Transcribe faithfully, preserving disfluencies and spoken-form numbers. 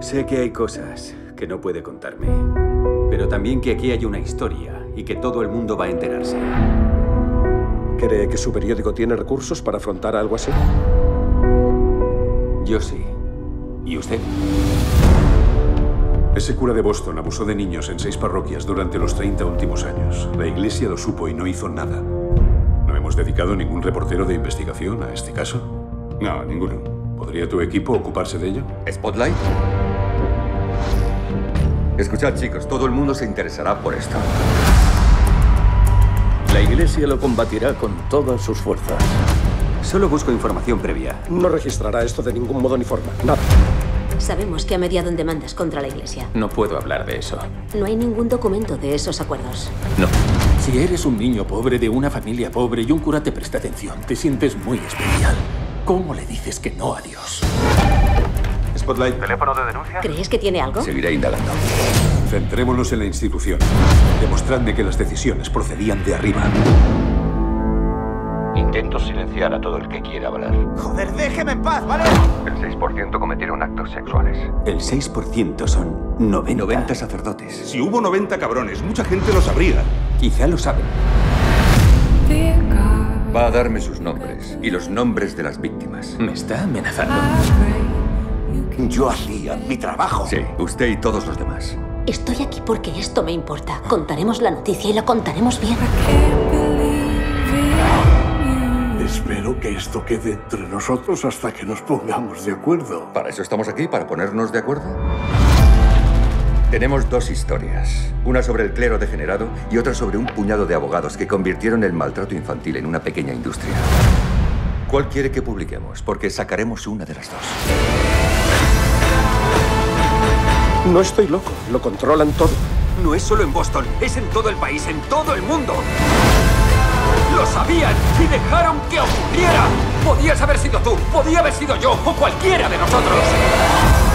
Sé que hay cosas que no puede contarme, pero también que aquí hay una historia y que todo el mundo va a enterarse. ¿Cree que su periódico tiene recursos para afrontar algo así? Yo sí. ¿Y usted? Ese cura de Boston abusó de niños en seis parroquias durante los treinta últimos años. La iglesia lo supo y no hizo nada. ¿No hemos dedicado ningún reportero de investigación a este caso? No, ninguno. ¿Podría tu equipo ocuparse de ello? ¿Spotlight? Escuchad, chicos, todo el mundo se interesará por esto. La iglesia lo combatirá con todas sus fuerzas. Solo busco información previa. No registrará esto de ningún modo ni forma. Nada. Sabemos que ha mediado en demandas contra la iglesia. No puedo hablar de eso. No hay ningún documento de esos acuerdos. No. Si eres un niño pobre de una familia pobre y un cura te presta atención, te sientes muy especial. ¿Cómo le dices que no a Dios? Spotlight. ¿Teléfono de denuncia? ¿Crees que tiene algo? Seguiré indagando. Centrémonos en la institución. Demostradme que las decisiones procedían de arriba. Intento silenciar a todo el que quiera hablar. ¡Joder, déjeme en paz, ¿vale? El seis por ciento cometieron actos sexuales. El seis por ciento son noventa sacerdotes. Si hubo noventa cabrones, mucha gente lo sabría. Quizá lo saben. Va a darme sus nombres y los nombres de las víctimas. Me está amenazando. Yo hacía mi trabajo. Sí, usted y todos los demás. Estoy aquí porque esto me importa. Contaremos la noticia y la contaremos bien. Espero que esto quede entre nosotros hasta que nos pongamos de acuerdo. Para eso estamos aquí, para ponernos de acuerdo. Tenemos dos historias. Una sobre el clero degenerado y otra sobre un puñado de abogados que convirtieron el maltrato infantil en una pequeña industria. ¿Cuál quiere que publiquemos? Porque sacaremos una de las dos. No estoy loco. Lo controlan todo. No es solo en Boston. Es en todo el país, en todo el mundo. ¡Lo sabían y dejaron que ocurriera! Podías haber sido tú, podía haber sido yo o cualquiera de nosotros.